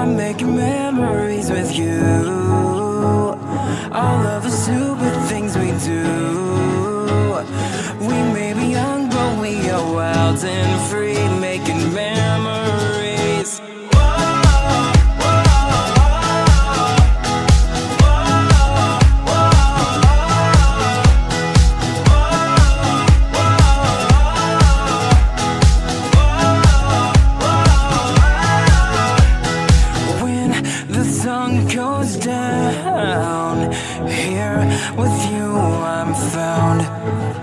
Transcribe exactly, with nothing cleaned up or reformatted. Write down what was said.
I'm making memories with you. All of the stupid things we do. We may be young, but we are wild and free, making memories. Down here with you, I'm found.